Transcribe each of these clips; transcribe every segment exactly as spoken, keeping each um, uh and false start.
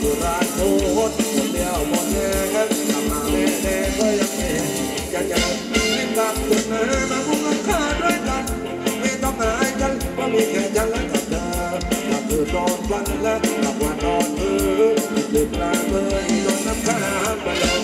คือรักโคตรคนเดียวหมดแรงทำมาแน่แน่ก็ยังเองอยากจะรีบกลับตัวเนื้อมาบุกลังคาด้วยกันไม่ต้องหายกันว่ามีแค่ยันและกับเธอหลับตื่นนอนวันและหลับวันนอนตื่นตื่นกลางเมื่อลงน้ำค้างมาลง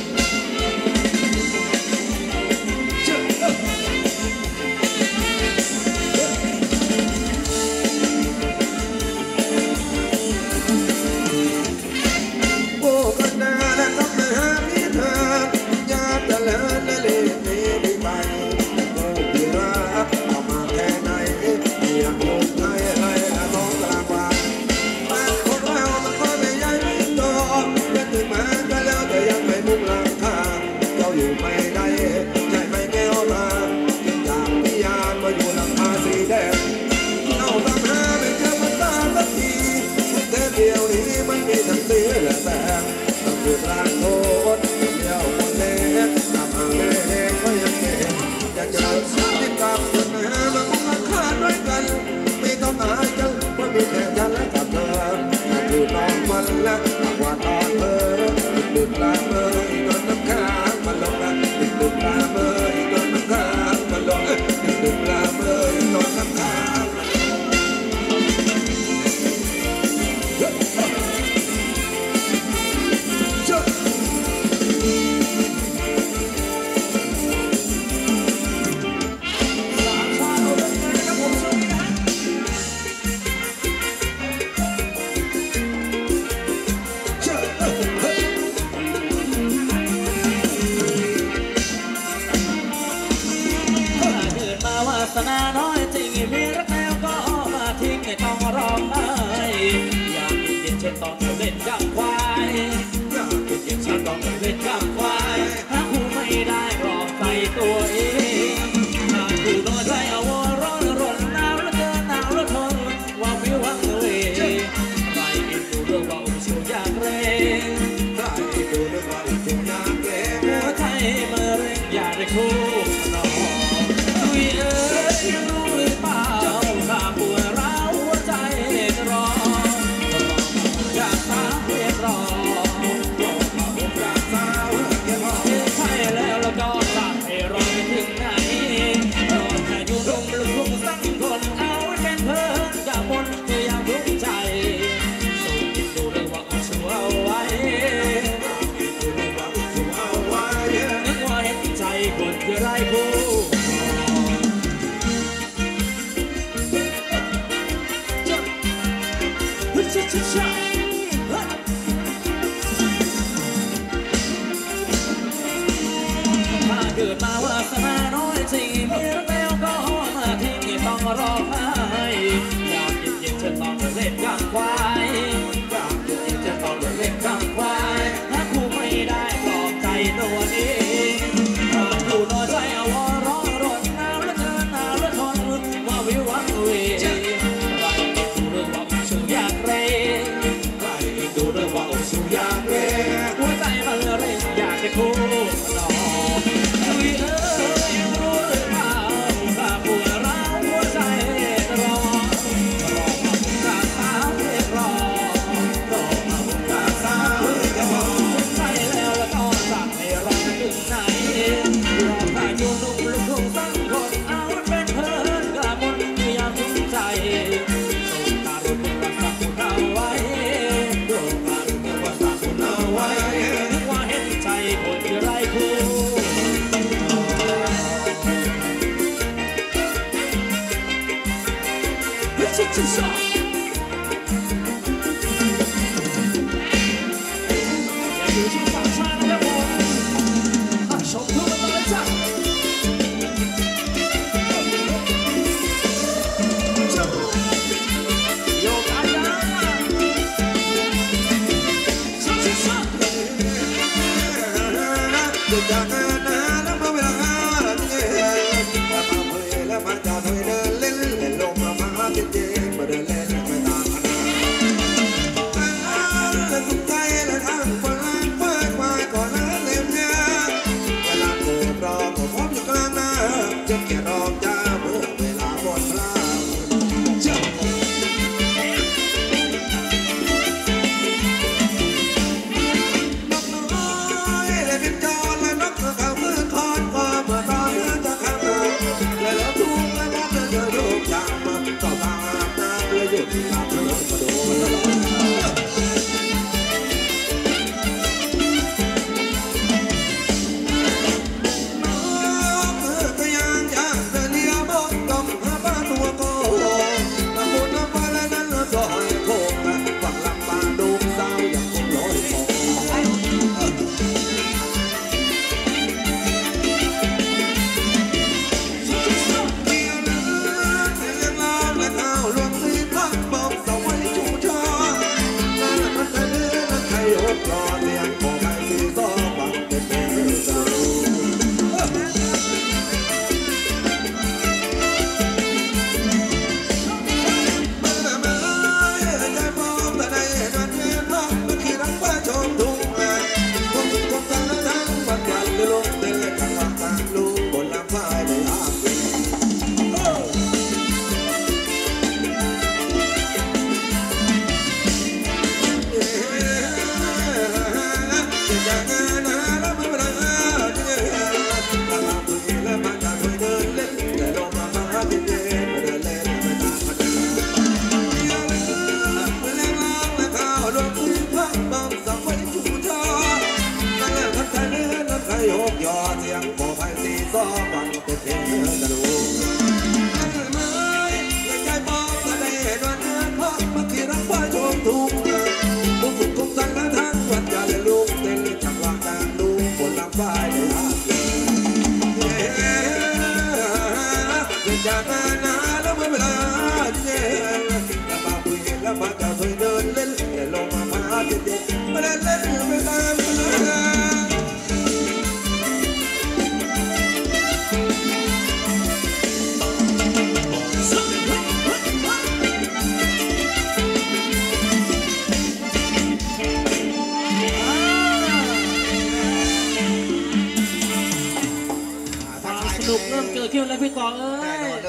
เริ่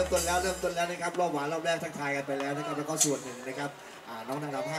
มต้นแล้วเริ่มต้นแล้วนะครับรอบหวานรอบแรกทักทายกันไปแล้วนะครับแล้วก็ส่วนหนึ่งนะครับน้องนางรำ